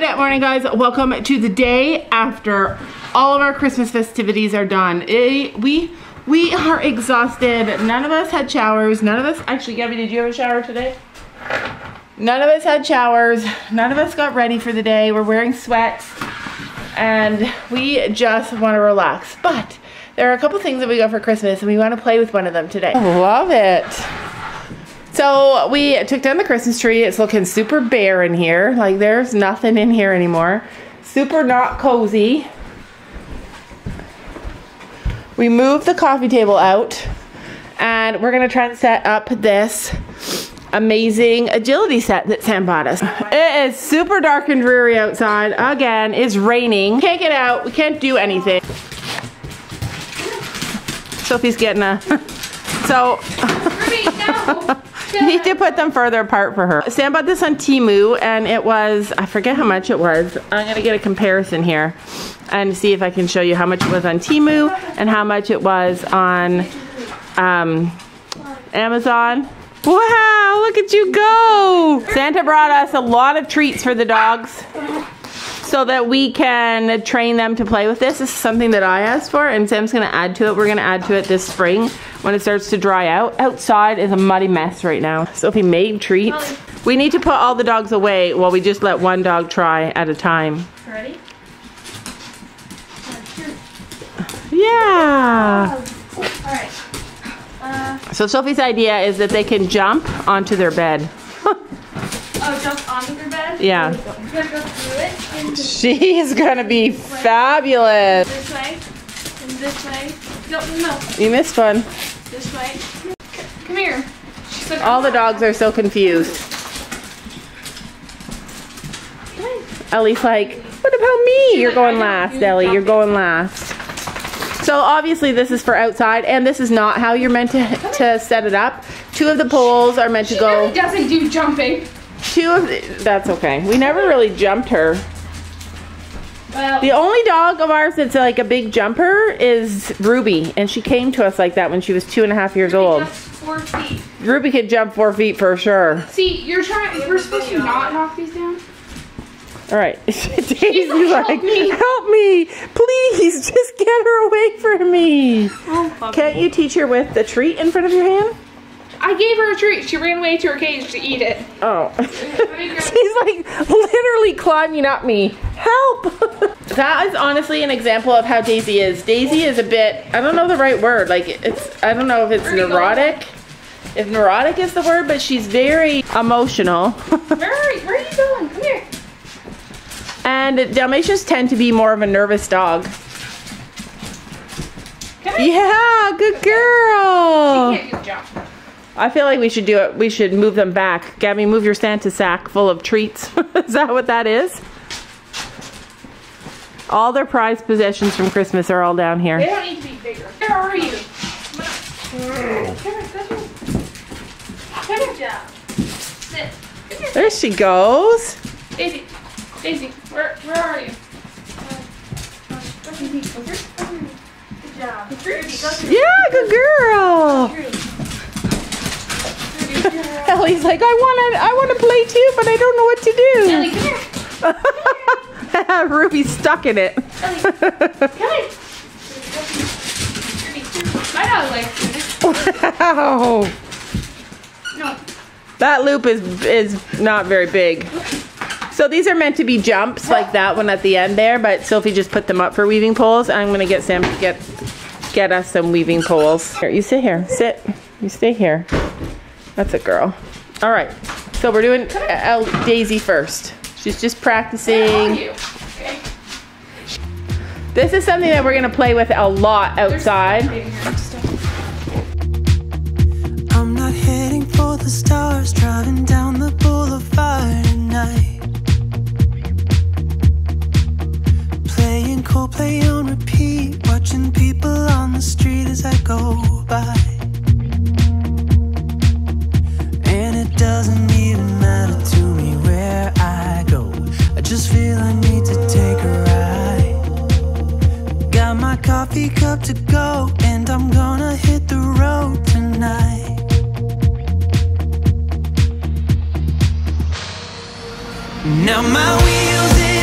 Good morning, guys. Welcome to the day after all of our Christmas festivities are done. We are exhausted. None of us had showers. None of us, actually, Gabby, did you have a shower today? None of us had showers. None of us got ready for the day. We're wearing sweats and we just want to relax. But there are a couple things that we got for Christmas and we want to play with one of them today. I love it. So we took down the Christmas tree. It's looking super bare in here. Like there's nothing in here anymore. Super not cozy. We moved the coffee table out and we're gonna try and set up this amazing agility set that Sam bought us. It is super dark and dreary outside. Again, it's raining. Can't get out, we can't do anything. Sophie's getting a, so. Need to put them further apart for her. Sam bought this on Timu and it was, I forget how much it was. I'm gonna get a comparison here and see if I can show you how much it was on Timu and how much it was on Amazon. Wow, look at you go. Santa brought us a lot of treats for the dogs so that we can train them to play with this. This is something that I asked for and Sam's gonna add to it. We're gonna add to it this spring when it starts to dry out. Outside is a muddy mess right now. Sophie made treats. We need to put all the dogs away while we just let one dog try at a time. Ready? Yeah. All right. So Sophie's idea is that they can jump onto their bed. Oh, jump onto their bed? Yeah. She's going to be fabulous. This way. And this way. No. You missed one. This way. Come here. All the dogs are so confused. Ellie's like, what about me? You're going last, Ellie. You're going last. So obviously this is for outside and this is not how you're meant to set it up. Two of the poles are meant to go. She doesn't do jumping. That's okay. We never really jumped her. Well, the only dog of ours that's like a big jumper is Ruby, and she came to us like that when she was 2.5 years old. Ruby jumps 4 feet. Ruby could jump 4 feet for sure. See, you're trying. We're supposed to not knock these down. All right, Daisy's like, help me, please, just get her away from me. Oh, can't you teach her with the treat in front of your hand? I gave her a treat. She ran away to her cage to eat it. Oh. She's like literally climbing up me. Help! That is honestly an example of how Daisy is. Daisy is a bit, I don't know the right word. Like it's, I don't know if it's neurotic. If neurotic is the word, but she's very emotional. Where are you going? Come here. And Dalmatians tend to be more of a nervous dog. Come here. Yeah, good girl. She can't jump. I feel like we should do it. We should move them back. Gabby, move your Santa sack full of treats. Is that what that is? All their prized possessions from Christmas are all down here. They don't need to be bigger. Where are you? Come here. Sit. Come here. There she goes. Daisy, Daisy, where are you? Good job. Yeah, good girl. Ellie's like, I want to play too, but I don't know what to do. Ellie, come here. Come here. Ruby's stuck in it. Ellie, come here. My dog likes it. Wow. No. That loop is not very big. So these are meant to be jumps like that one at the end there, but Sophie just put them up for weaving poles. I'm gonna get Sam to get us some weaving poles. Here, you sit here. Sit. You stay here. That's a girl. All right, so we're doing Daisy first. She's just practicing. Okay. This is something that we're gonna play with a lot outside. I'm not heading for the stars, driving down the boulevard at night. Playing Coldplay on repeat, watching people on the street as I go by. It doesn't even matter to me where I go. I just feel I need to take a ride. Got my coffee cup to go, and I'm gonna hit the road tonight. Now my wheels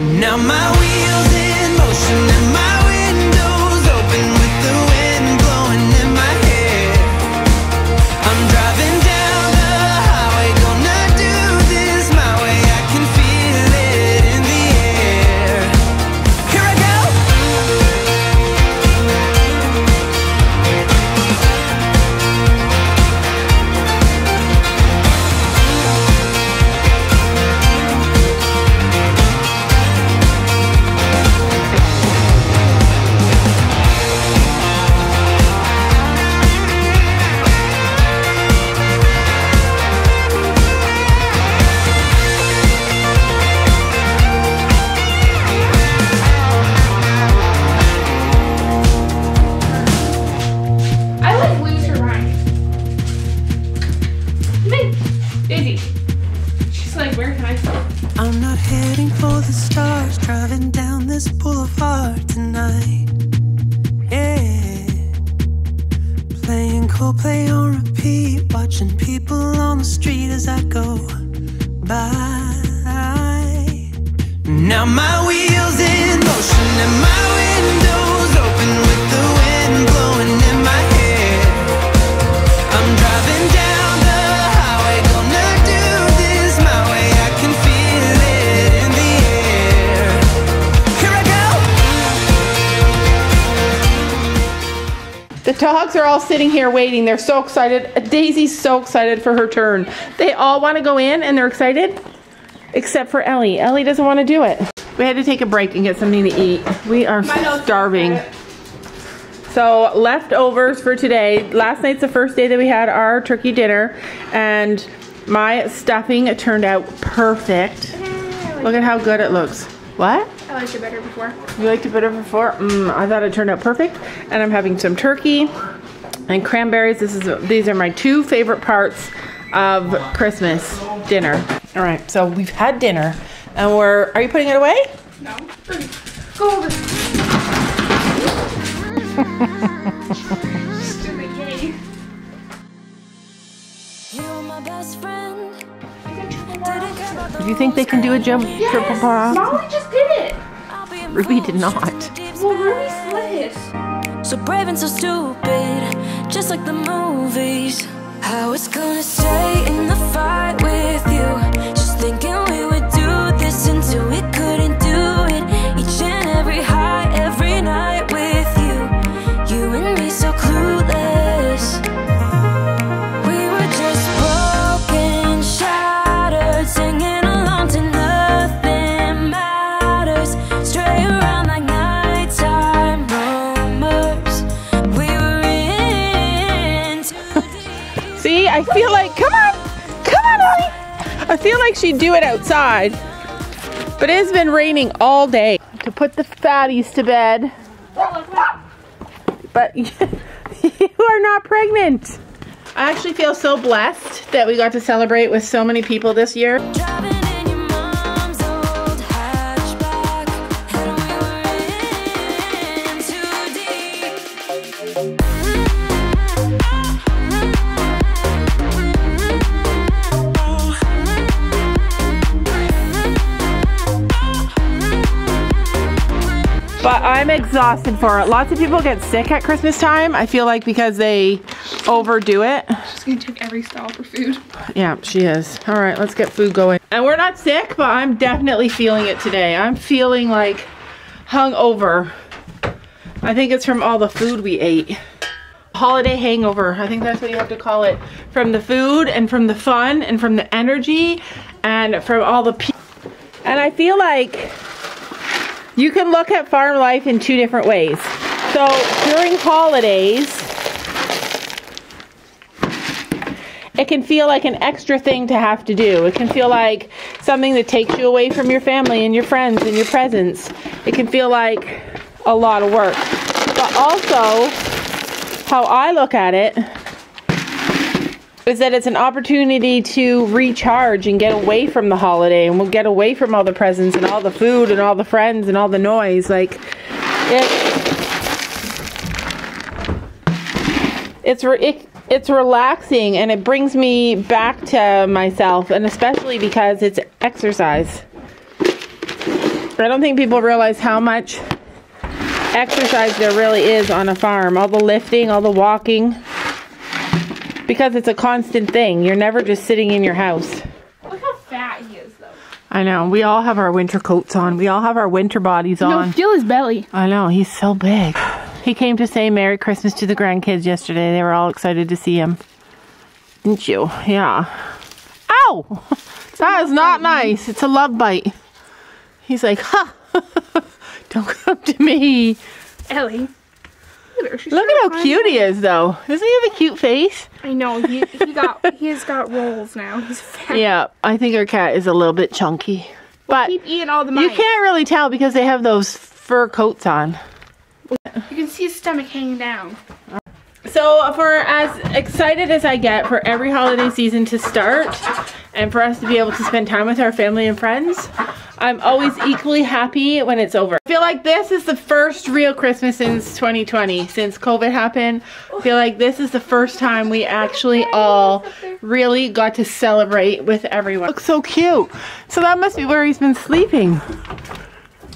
Now my wheels in motion and my windows open with the wind blowing in my hair. I'm driving down the highway, gonna do this my way. I can feel it in the air. Here I go. I'm not heading for the stars, driving down this boulevard tonight. Yeah, playing Coldplay on repeat, watching people on the street as I go by. Now my wheels in motion and my windows open with the wind blowing in my hair. I'm driving down. The dogs are all sitting here waiting. They're so excited. Daisy's so excited for her turn. They all want to go in and they're excited, except for Ellie. Ellie doesn't want to do it. We had to take a break and get something to eat. We are starving. So leftovers for today. Last night's the first day that we had our turkey dinner and my stuffing turned out perfect. Look at how good it looks. What? I liked it better before. You liked it better before? I thought it turned out perfect. And I'm having some turkey and cranberries. These are my two favorite parts of Christmas dinner. All right, so we've had dinner and we're, are you putting it away? No. Go over. Stupid kitty. You're my best friend. Do you think they can do a jump? Yes. Triple bar? Molly just did it! Ruby did not. Well, Ruby slid. So brave and so stupid, just like the movies. I was gonna stay in the fight with you, just thinking we would do this until we couldn't do it. Each and every high, every night with you, you and me so clueless. I feel like, come on Ellie. I feel like she'd do it outside, but it has been raining all day. To put the fatties to bed. But you are not pregnant. I actually feel so blessed that we got to celebrate with so many people this year. But I'm exhausted for it. Lots of people get sick at Christmas time, I feel like, because they overdo it. She's gonna take every style for food. Yeah, she is. All right, let's get food going. And we're not sick, but I'm definitely feeling it today. I'm feeling like hungover. I think it's from all the food we ate. Holiday hangover, I think that's what you have to call it. From the food and from the fun and from the energy and from all the people. And I feel like you can look at farm life in two different ways. So during holidays, it can feel like an extra thing to have to do. It can feel like something that takes you away from your family and your friends and your presents. It can feel like a lot of work. But also, how I look at it is that it's an opportunity to recharge and get away from the holiday, and we'll get away from all the presents and all the food and all the friends and all the noise. Like, it's relaxing, and it brings me back to myself, and especially because it's exercise. I don't think people realize how much exercise there really is on a farm. All the lifting, all the walking, because it's a constant thing. You're never just sitting in your house. Look how fat he is, though. I know. We all have our winter coats on. We all have our winter bodies on. No, feel his belly. I know. He's so big. He came to say Merry Christmas to the grandkids yesterday. They were all excited to see him. Didn't you? Yeah. Ow! That is not nice. It's a love bite. He's like, ha! Don't come to me. Ellie. Look at how cute he is, though. Doesn't he have a cute face? I know. He's got rolls now. He's fat. Yeah, I think our cat is a little bit chunky. But keep eating all the mice. You can't really tell because they have those fur coats on. You can see his stomach hanging down. So for as excited as I get for every holiday season to start and for us to be able to spend time with our family and friends, I'm always equally happy when it's over. I feel like this is the first real Christmas since 2020, since COVID happened. I feel like this is the first time we actually all really got to celebrate with everyone. Looks so cute. So that must be where he's been sleeping.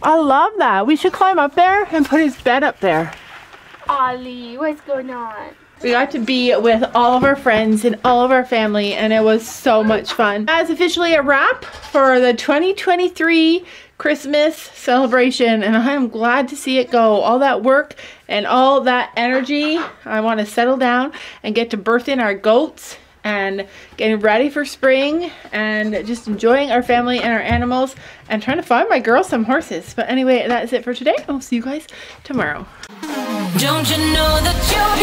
I love that. We should climb up there and put his bed up there. Ollie, what's going on? We got to be with all of our friends and all of our family, and it was so much fun. That's officially a wrap for the 2023 Christmas celebration, and I am glad to see it go. All that work and all that energy. I want to settle down and get to birth in our goats and getting ready for spring and just enjoying our family and our animals and trying to find my girl some horses. But anyway, that is it for today. I'll see you guys tomorrow. Don't you know that